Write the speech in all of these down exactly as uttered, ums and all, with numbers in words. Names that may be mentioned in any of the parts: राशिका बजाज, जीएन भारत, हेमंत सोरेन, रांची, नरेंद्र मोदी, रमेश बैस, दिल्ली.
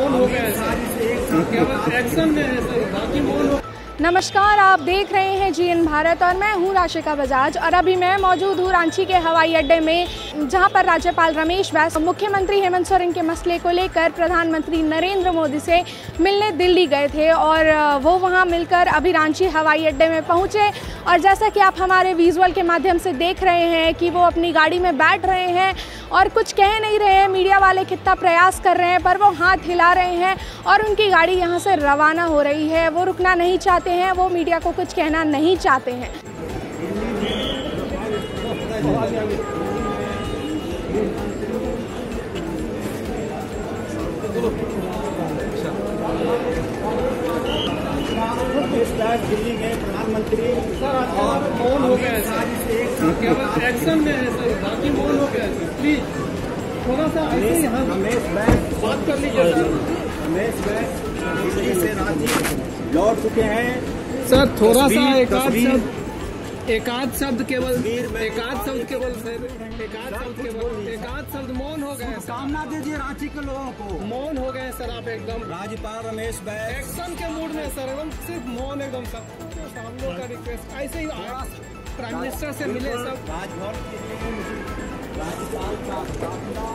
मौन हो गए, एक्शन में है, बाकी मौन हो। नमस्कार, आप देख रहे हैं जीएन भारत और मैं हूं राशिका बजाज। और अभी मैं मौजूद हूं रांची के हवाई अड्डे में, जहां पर राज्यपाल रमेश बैस और मुख्यमंत्री हेमंत सोरेन के मसले को लेकर प्रधानमंत्री नरेंद्र मोदी से मिलने दिल्ली गए थे। और वो वहां मिलकर अभी रांची हवाई अड्डे में पहुंचे। और जैसा कि आप हमारे विजुअल के माध्यम से देख रहे हैं कि वो अपनी गाड़ी में बैठ रहे हैं और कुछ कह नहीं रहे हैं। मीडिया वाले कितना प्रयास कर रहे हैं पर वो हाथ हिला रहे हैं और उनकी गाड़ी यहाँ से रवाना हो रही है। वो रुकना नहीं चाहते हैं, वो मीडिया को कुछ कहना नहीं चाहते हैं। दिल्ली में प्रधानमंत्री और मौन हो गए, एक्शन में है, बाकी मौन हो गए। प्लीज थोड़ा सा रमेश बैस बात कर लीजिए। रमेश बैस दिल्ली से रांची लौट चुके हैं सर। थोड़ा सा एकाध शब्द एकाध शब्द केवल एकाध शब्द केवल सर एकाध शब्द केवल एकाध शब्द मौन हो गए। सामना दीजिए रांची के लोगों को। मौन हो गए सर आप एकदम। राज्यपाल रमेश बैस एक्शन के मूड में सर, एकदम सिर्फ मौन एकदम सर। हम लोग का रिक्वेस्ट ऐसे ही प्राइम मिनिस्टर से मिले सब। राजभर राज्यपाल का सामना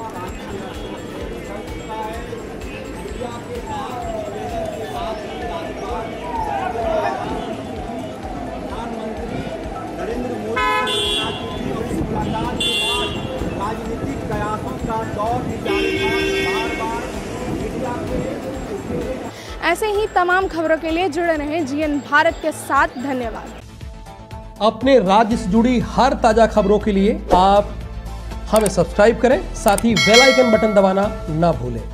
ऐसे ही तमाम खबरों के लिए जुड़े रहें जीएन भारत के साथ। धन्यवाद। अपने राज्य से जुड़ी हर ताजा खबरों के लिए आप हमें सब्सक्राइब करें, साथ ही बेल आइकन बटन दबाना ना भूलें।